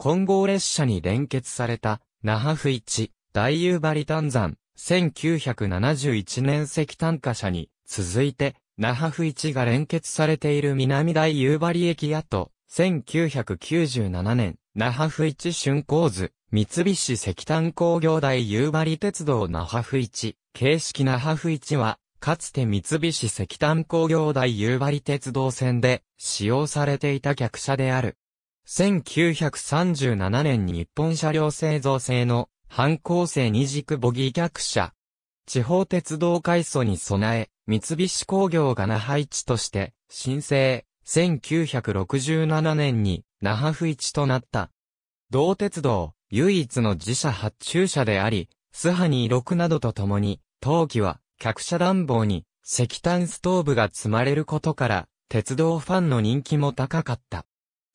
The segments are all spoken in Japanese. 金剛列車に連結された、那覇不一、大夕張炭山、1971年石炭貨車に、続いて、那覇不一が連結されている南大夕張駅跡、1997年、那覇不一竣工図、三菱石炭工業大夕張鉄道那覇不一、形式那覇不一は、かつて三菱石炭工業大夕張鉄道線で使用されていた客車である。1937年に日本車両製造製の半鋼製二軸ボギー客車。地方鉄道改組に備え、三菱工業が那覇一として申請、1967年に那覇不一となった。同鉄道、唯一の自社発注車であり、スハニー6などとともに、当期は客車暖房に石炭ストーブが積まれることから、鉄道ファンの人気も高かった。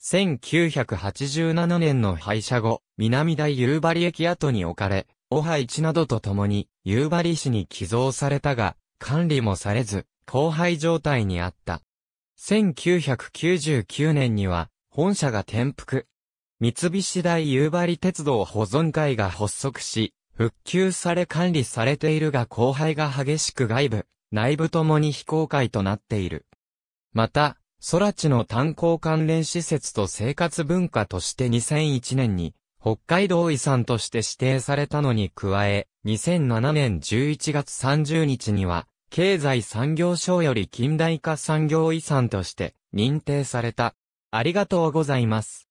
1987年の廃車後、南大夕張駅跡に置かれ、オハ一などとともに、夕張市に寄贈されたが、管理もされず、荒廃状態にあった。1999年には、本社が転覆。三菱大夕張鉄道保存会が発足し、復旧され管理されているが荒廃が激しく外部、内部ともに非公開となっている。また、空知の炭鉱関連施設と生活文化として2001年に、北海道遺産として指定されたのに加え、2007年11月30日には、経済産業省より近代化産業遺産として認定された。ありがとうございます。